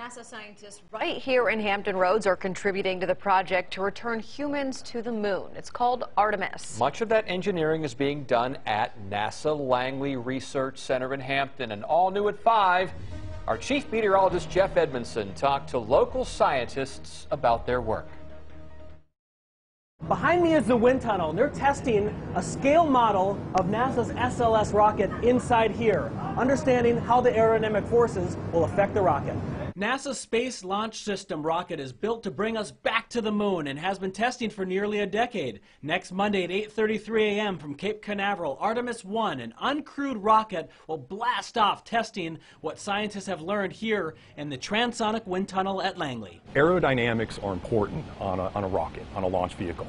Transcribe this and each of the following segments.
NASA scientists right here in Hampton Roads are contributing to the project to return humans to the moon. It's called Artemis. Much of that engineering is being done at NASA Langley Research Center in Hampton. And all new at 5, our chief meteorologist Jeff Edmondson talked to local scientists about their work. Behind me is the wind tunnel, and they're testing a scale model of NASA's SLS rocket inside here, understanding how the aerodynamic forces will affect the rocket. NASA's Space Launch System rocket is built to bring us back to the moon and has been testing for nearly a decade. Next Monday at 8:33 a.m. from Cape Canaveral, Artemis I, an uncrewed rocket, will blast off testing what scientists have learned here in the transonic wind tunnel at Langley. Aerodynamics are important on a rocket, on a launch vehicle.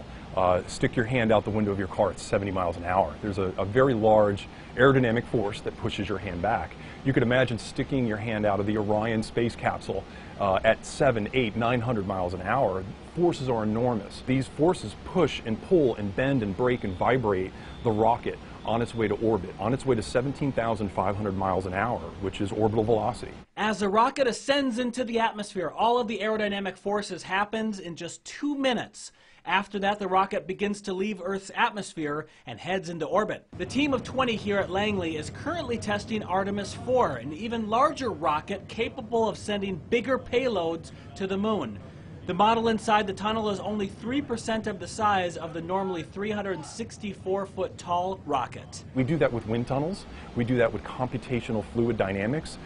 Stick your hand out the window of your car at 70 miles an hour. There's a very large aerodynamic force that pushes your hand back. You could imagine sticking your hand out of the Orion space capsule at 700, 800, 900 miles an hour. Forces are enormous. These forces push and pull and bend and break and vibrate the rocket on its way to orbit, on its way to 17,500 miles an hour, which is orbital velocity. As the rocket ascends into the atmosphere, all of the aerodynamic forces happens in just 2 minutes. After that, the rocket begins to leave Earth's atmosphere and heads into orbit. The team of 20 here at Langley is currently testing Artemis 4, an even larger rocket capable of sending bigger payloads to the moon. The model inside the tunnel is only 3% of the size of the normally 364-foot-tall rocket. We do that with wind tunnels. We do that with computational fluid dynamics,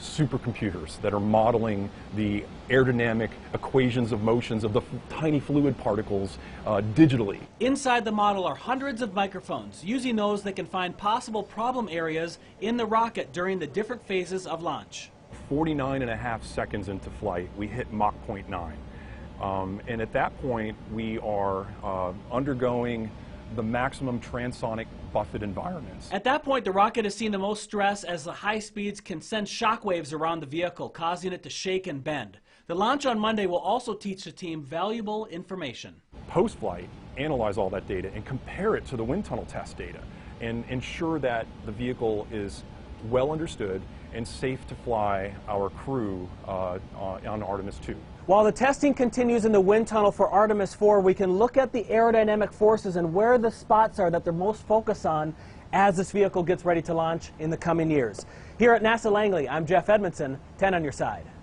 supercomputers that are modeling the aerodynamic equations of motions of the tiny fluid particles digitally. Inside the model are hundreds of microphones. Using those, they can find possible problem areas in the rocket during the different phases of launch. 49.5 seconds into flight, we hit Mach 0.9. And at that point, we are undergoing the maximum transonic buffet environments. At that point, the rocket has seen the most stress, as the high speeds can send shockwaves around the vehicle, causing it to shake and bend. The launch on Monday will also teach the team valuable information. Post-flight, analyze all that data and compare it to the wind tunnel test data and ensure that the vehicle is well understood and safe to fly our crew on Artemis II. While the testing continues in the wind tunnel for Artemis 4, we can look at the aerodynamic forces and where the spots are that they're most focused on as this vehicle gets ready to launch in the coming years. Here at NASA Langley, I'm Jeff Edmondson, 10 on your side.